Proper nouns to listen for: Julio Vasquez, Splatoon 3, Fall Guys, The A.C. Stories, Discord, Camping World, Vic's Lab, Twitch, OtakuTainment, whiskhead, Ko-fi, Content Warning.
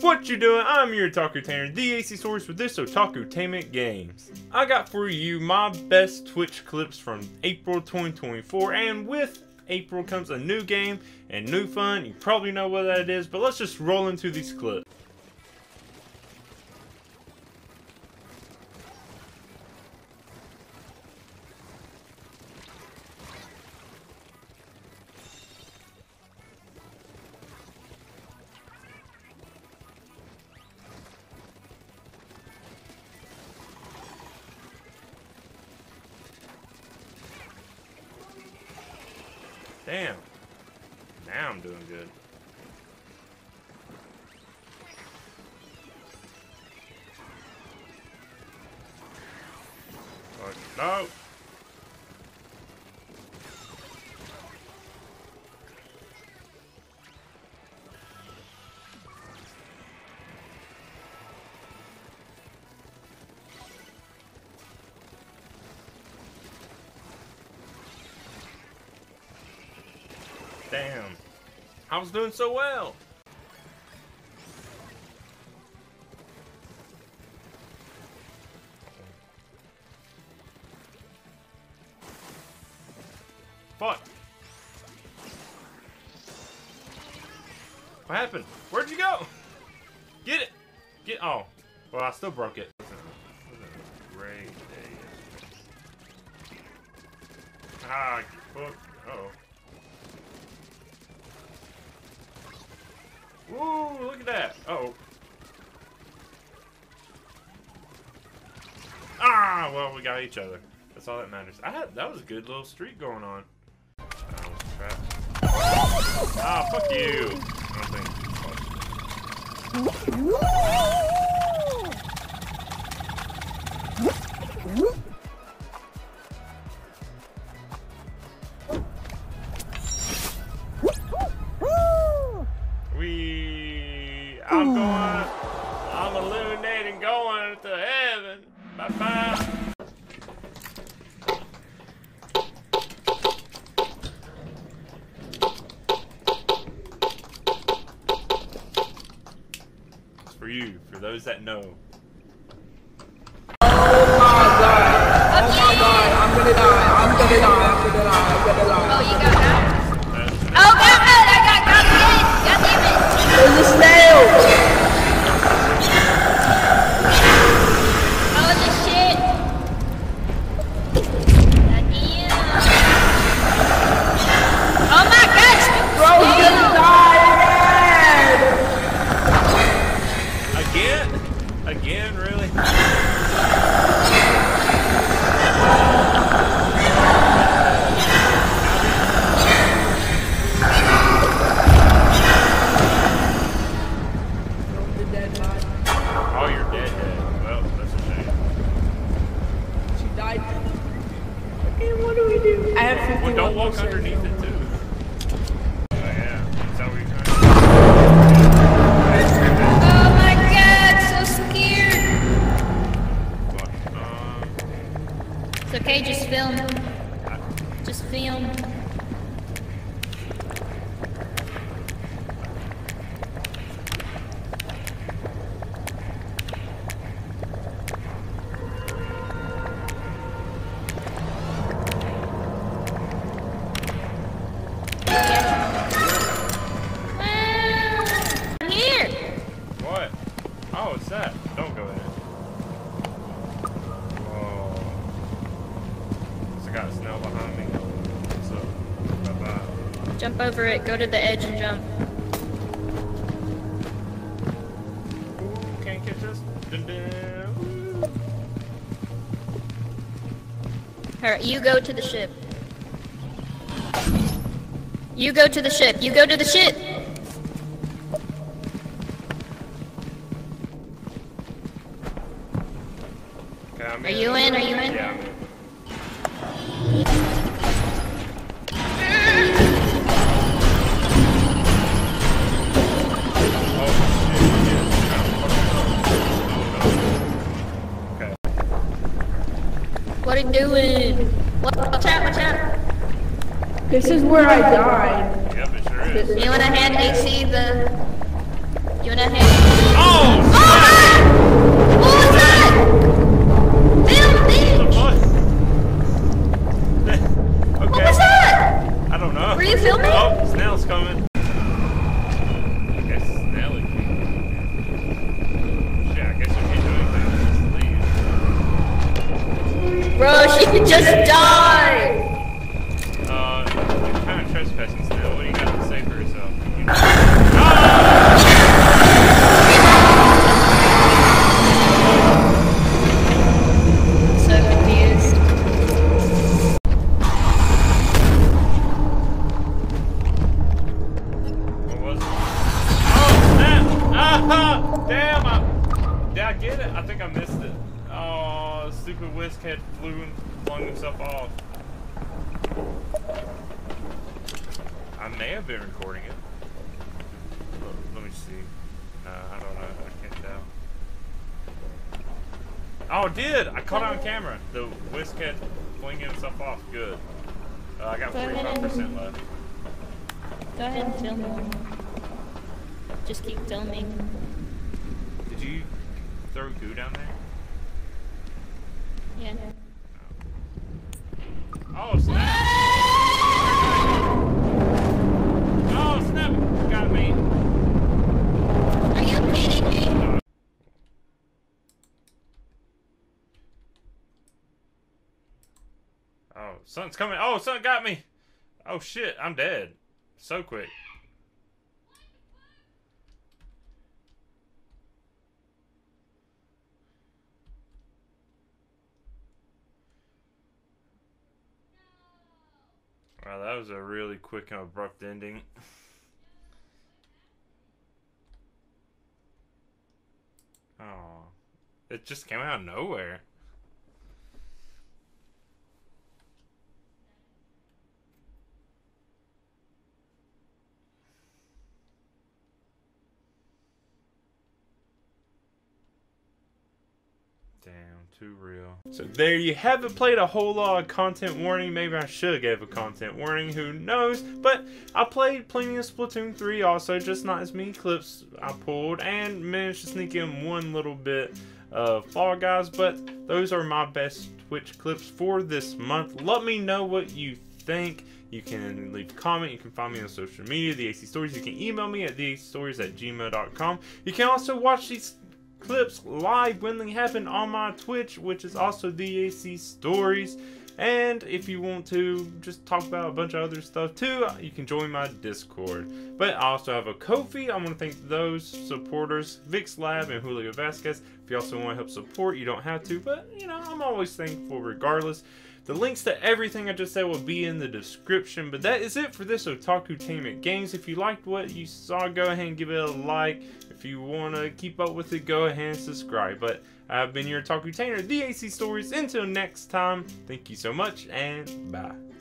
What you doing? I'm your OtakuTainment, the A.C. Stories with this OtakuTainment games. I got for you my best Twitch clips from April 2024, and with April comes a new game and new fun. You probably know what that is, but let's just roll into these clips. Damn. Now I'm doing good. Fuck no. Damn, I was doing so well. Fuck. What happened? Where'd you go? Get it. Get, oh. Well, I still broke it. Great day. Ah, fuck. Uh-oh. Whoa, look at that. Uh-oh. Ah, well, we got each other. That's all that matters. That was a good little streak going on. Oh, crap. Ah, fuck you. I don't think. I'm illuminating, going to heaven. Bye bye. It's for you, for those that know. Oh my god! Oh my god! I'm gonna die! I'm gonna die! I'm gonna die! I'm gonna die! Oh, you got that? Oh god! I got it! God damn it! There's a snail! Well, don't walk underneath it, too. Oh, yeah. Is that what you're trying to do? Oh, my God. So scared. Fuck. It's okay. Just film. Just film. Don't go in. Whoa. So I got a snail behind me. So, bye-bye. Jump over it. Go to the edge and jump. Ooh, can't catch us. Alright, you go to the ship. You go to the ship. You go to the ship! Are you in? Are you in? Yeah, I'm in. Oh, shit. Yeah. Okay. What are you doing? Watch out, watch out. This is where I died. Yep, it sure is. You wanna hand AC the... You wanna hand... can just die! You're kind of trespassing still. What do you got to say for yourself? You know? So confused. What was it? Oh, snap! Ah-ha! Damn! Did I get it? I think I missed it. Oh, stupid whiskhead flew and flung himself off. I may have been recording it. Let me see. I don't know. I can't tell. Oh, I did! I caught it on camera. The whiskhead flinging himself off. Good. I got 45% left. Go ahead and tell me. Just keep telling me. Did you throw goo down there? Yeah, no. Oh, snap! Oh, snap! You got me. Are you kidding me? Oh, something's coming. Oh, something got me. Oh, shit. I'm dead. So quick. Wow, that was a really quick and abrupt ending. Oh, it just came out of nowhere. Damn, too real. So there you have it. Played a whole lot of Content Warning. Maybe I should have gave a Content Warning, who knows. But I played plenty of Splatoon 3 also, just not as many clips I pulled, and managed to sneak in one little bit of Fall Guys. But those are my best Twitch clips for this month. Let me know what you think. You can leave a comment. You can find me on social media, The A.C. Stories. You can email me at theacstories@gmail.com. You can also watch these clips live when they happen on my Twitch, which is also The A.C. Stories. And if you want to just talk about a bunch of other stuff too, you can join my Discord. But I also have a Ko-fi. I want to thank those supporters, Vic's Lab and Julio Vasquez. If you also want to help support, you don't have to, but you know, I'm always thankful regardless. The links to everything I just said will be in the description. But that is it for this OtakuTainment Games. If you liked what you saw, go ahead and give it a like. If you want to keep up with it, go ahead and subscribe. But I've been your OtakuTainer, The A.C. Stories. Until next time, thank you so much, and bye.